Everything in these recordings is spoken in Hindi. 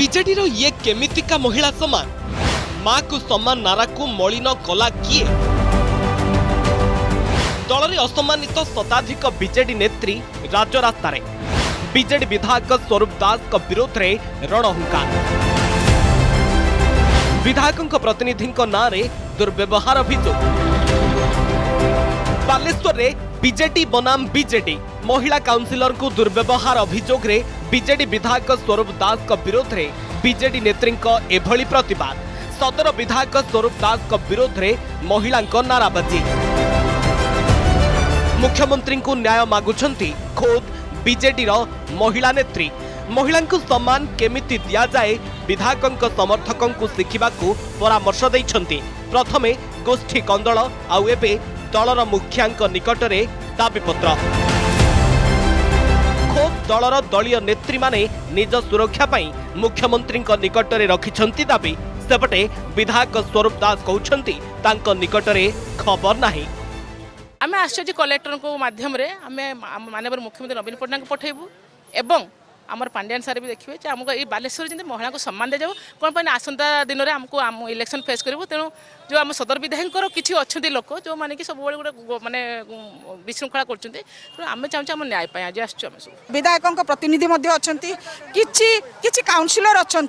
बीजेडी ये केमितिका महिला समान माँ को सम्मान नारा को मलिन कला किए दल में असम्मानित शताधिक बीजेडी नेत्री राजरास्तार बीजेडी विधायक स्वरूप दास विरोध में रणहुंका विधायकों प्रतिनिधि ना दुर्व्यवहार अभियोग बालेश्वर में बीजेडी बनाम बीजेडी महिला काउंसिलर को दुर्व्यवहार अभियोग रे बीजेडी विधायक स्वरूप दास विरोध में बीजेडी नेत्री एभली प्रतिवाद सदर विधायक स्वरूप दास विरोध में महिला नाराबाजी मुख्यमंत्री को न्याय मागुछंती खुद बीजेडी महिला नेत्री महिला को सम्मान केमिति दिया जाए विधायक समर्थकों को शिखा को परामर्श देइछंती प्रथमे गोष्ठी कंदल आउ एबे दलर मुखिया निकट में दाबीपत्र खोब दलर दलीय नेत्री माने निज सुरक्षा पाई मुख्यमंत्री निकट में रखिछंती दाबी सेपटे विधायक स्वरूप दास कहउछंती तांको निकट में खबर नाही। आम आश्चर्य कलेक्टर को माध्यम रे आमे माननीय मुख्यमंत्री नवीन पटनायक पठेबू एवं आमर पांड्यान सारे भी देखिए जे हमको ये बालेश्वर जिन महिला को सम्मान दे जाओ कौन आसंता दिन में आमको आम इलेक्शन फेस करूँ तेणु जो आम सदर विधायक किसी अच्छा लोक जो मैंने कि सब गोटे मानने विशृंखला करें चाहूँ आम न्याय आज आस विधायकों प्रतिनिधि अच्छा कि काउनसिलर अच्छा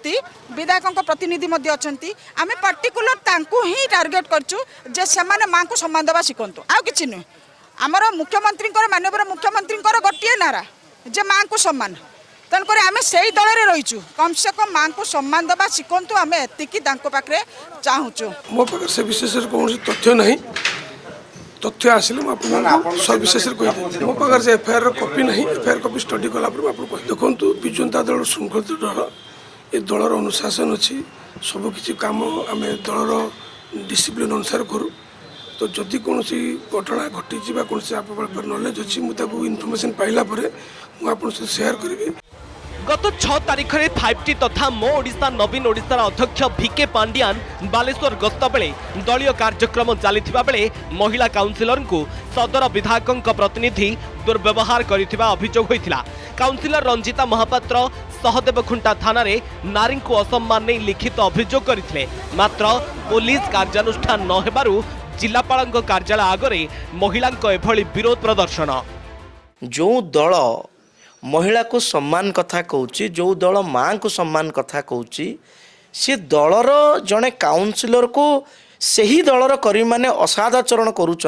विधायकों प्रतिनिधि अच्छा आम पर्टिकुलर ही टार्गेट कर माँ को सम्मान देवा शिखतु आ कि नुहे आमर मुख्यमंत्री मानवर मुख्यमंत्री गोटे नारा जे माँ को सम्मान तेणुक आम से दल में रहीचु कम से कम माँ को सम्मान दबा शिखतु आम एति पाखे चाहूँ मो पाखे से विशेष कौन तथ्य ना तथ्य आसिले सविशेष मो पाखे से एफआईआर कॉपी ना एफआईआर कॉपी स्टडी कला देखु विजु जनता दल शृंखलित दल ये दलर अनुशासन अच्छी सबकि कम आम दलर डिसिप्लिन अनुसार करूँ तो जदि कौन घटना घटी कौन आप नॉलेज अच्छी मुझे इनफर्मेशन पाइला मुझे सेयार करी। गत 6 तारीख में 5टी तथा मो ओडिशा नवीन ओडिशार अध्यक्ष भिके पांड्यान बालेश्वर गस्त बेले दलीय कार्यक्रम चलता बेले महिला काउंसिलर को सदर विधायकों प्रतिनिधि दुर्व्यवहार करिथिबा अभियोग होइथिला। काउंसिलर रंजिता महापात्र सहदेवखुंटा थाना रे नारी को असम्मान नहीं लिखित अभियोग करथिले मात्र पुलिस कार्यानुष्ठान न हेबारु जिलापाल कार्यालय आगे महिला एभली विरोध प्रदर्शन। जो दल महिला को सम्मान कथा कहूँ जो दल माँ को सम्मान कथा कहूँ से दलर जड़े काउनसिलर को सही दलर कर्मी मैंने असाधाचरण करुँच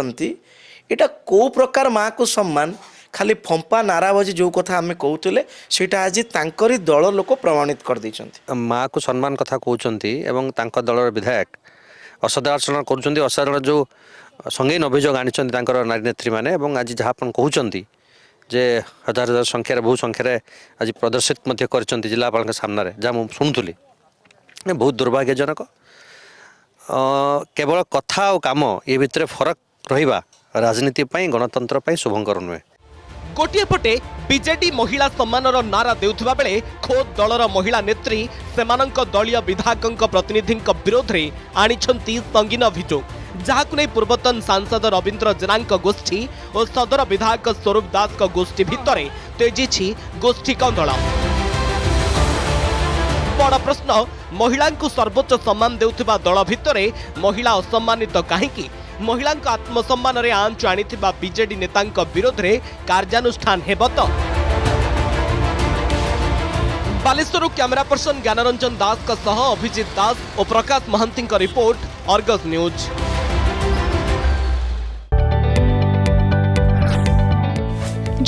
एटा को प्रकार माँ को सम्मान खाली फंपा नाराबाजी जो कथा आम कहते से आज तांकरी दल लोक प्रमाणित कर देइछंती। माँ को सम्मान कथा कहउचंती एवं तांका दलर विधायक असाधाचरण करुँच असाधारण जो संगीन अभियोग आनीचंती नारी नेत्री मैंने आज जहाँ कहते जे हजार हजार संख्यार बहु संख्यार आज प्रदर्शित कर जिलापाल सामने जहाँ मुझे शुणुली बहुत दुर्भाग्यजनक केवल कथा और कम ये भितर फरक रहा राजनीति गणतंत्र शुभंकर नुहे। गोटे पटे बीजेडी महिला सम्मान नारा देउथिबा बेले खोद दलर महिला नेत्री सेमानंक दलीय विधायकों प्रतिनिधि विरोध में आनिछंती संगीन अभियोग जहां नहीं पूर्वतन सांसद रवींद्र जेना गोष्ठी और सदर विधायक स्वरूप दास गोष्ठी भितर तेजी गोष्ठी कंदल। बड़ प्रश्न महिला को सर्वोच्च सम्मान देउथिबा दल भितर महिला असम्मानित कहीं महिला आत्मसम्मान रे आंच आनिथिबा बीजेडी नेता विरोध में कार्यानुष्ठान हेब तो। बालेश्वर कैमरा पर्सन ज्ञानरंजन दास का सह अभिजीत दास और Prakash Mahanti report Argus news.